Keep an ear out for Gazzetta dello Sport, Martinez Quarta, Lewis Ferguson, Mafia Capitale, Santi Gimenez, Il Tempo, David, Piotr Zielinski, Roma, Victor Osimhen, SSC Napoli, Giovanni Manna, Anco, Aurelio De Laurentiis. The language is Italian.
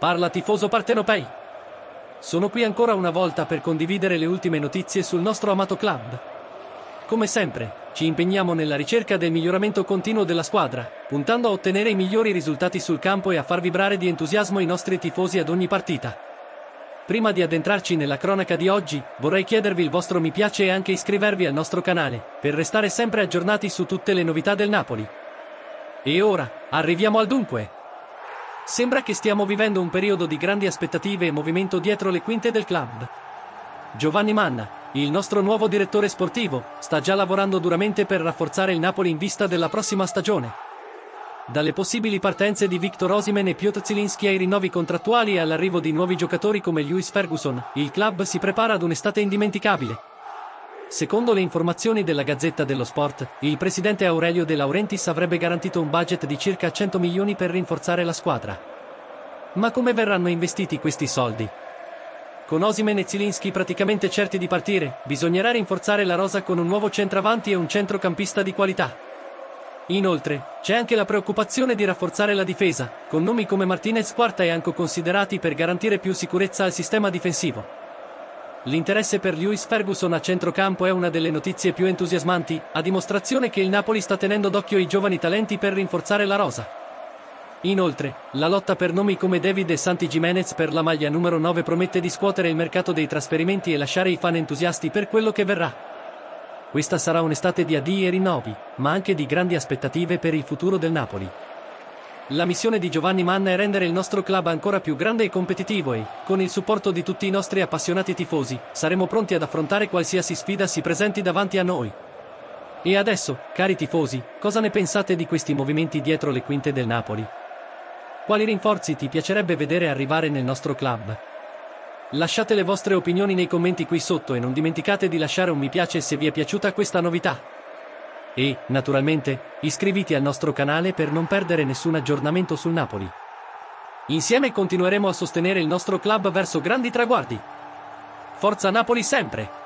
Parla tifoso partenopei. Sono qui ancora una volta per condividere le ultime notizie sul nostro amato club. Come sempre, ci impegniamo nella ricerca del miglioramento continuo della squadra, puntando a ottenere i migliori risultati sul campo e a far vibrare di entusiasmo i nostri tifosi ad ogni partita. Prima di addentrarci nella cronaca di oggi, vorrei chiedervi il vostro mi piace e anche iscrivervi al nostro canale, per restare sempre aggiornati su tutte le novità del Napoli. E ora, arriviamo al dunque. Sembra che stiamo vivendo un periodo di grandi aspettative e movimento dietro le quinte del club. Giovanni Manna, il nostro nuovo direttore sportivo, sta già lavorando duramente per rafforzare il Napoli in vista della prossima stagione. Dalle possibili partenze di Victor Osimhen e Piotr Zielinski ai rinnovi contrattuali e all'arrivo di nuovi giocatori come Lewis Ferguson, il club si prepara ad un'estate indimenticabile. Secondo le informazioni della Gazzetta dello Sport, il presidente Aurelio De Laurentiis avrebbe garantito un budget di circa 100 milioni per rinforzare la squadra. Ma come verranno investiti questi soldi? Con Osimhen e Zielinski praticamente certi di partire, bisognerà rinforzare la rosa con un nuovo centravanti e un centrocampista di qualità. Inoltre, c'è anche la preoccupazione di rafforzare la difesa, con nomi come Martinez Quarta e Anco considerati per garantire più sicurezza al sistema difensivo. L'interesse per Lewis Ferguson a centrocampo è una delle notizie più entusiasmanti, a dimostrazione che il Napoli sta tenendo d'occhio i giovani talenti per rinforzare la rosa. Inoltre, la lotta per nomi come David e Santi Gimenez per la maglia numero 9 promette di scuotere il mercato dei trasferimenti e lasciare i fan entusiasti per quello che verrà. Questa sarà un'estate di addii e rinnovi, ma anche di grandi aspettative per il futuro del Napoli. La missione di Giovanni Manna è rendere il nostro club ancora più grande e competitivo e, con il supporto di tutti i nostri appassionati tifosi, saremo pronti ad affrontare qualsiasi sfida si presenti davanti a noi. E adesso, cari tifosi, cosa ne pensate di questi movimenti dietro le quinte del Napoli? Quali rinforzi ti piacerebbe vedere arrivare nel nostro club? Lasciate le vostre opinioni nei commenti qui sotto e non dimenticate di lasciare un mi piace se vi è piaciuta questa novità. E, naturalmente, iscriviti al nostro canale per non perdere nessun aggiornamento sul Napoli. Insieme continueremo a sostenere il nostro club verso grandi traguardi. Forza Napoli sempre!